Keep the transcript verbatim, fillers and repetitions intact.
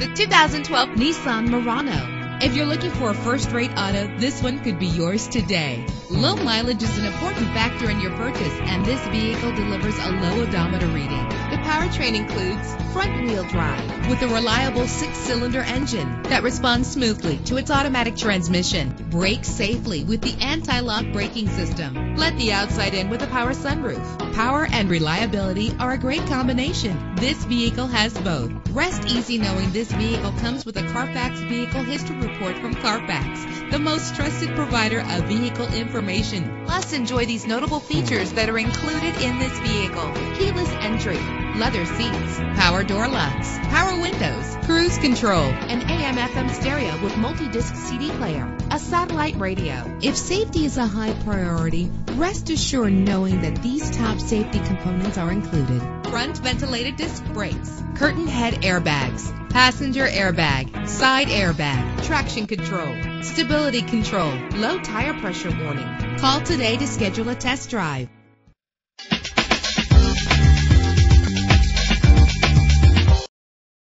the two thousand twelve Nissan Murano. If you're looking for a first-rate auto, this one could be yours today. Low mileage is an important factor in your purchase, and this vehicle delivers a low odometer reading. The powertrain includes front-wheel drive with a reliable six-cylinder engine that responds smoothly to its automatic transmission. Brake safely with the anti-lock braking system. Let the outside in with a power sunroof. Power and reliability are a great combination. This vehicle has both. Rest easy knowing this vehicle comes with a Carfax Vehicle History Report from Carfax, the most trusted provider of vehicle information. Plus, enjoy these notable features that are included in this vehicle: keyless entry, leather seats, power door locks, power windows, cruise control, an A M F M stereo with multi-disc C D player, a satellite radio. If safety is a high priority, rest assured knowing that these top safety components are included: front ventilated disc brakes, curtain head airbags, passenger airbag, side airbag, traction control, stability control, low tire pressure warning. Call today to schedule a test drive.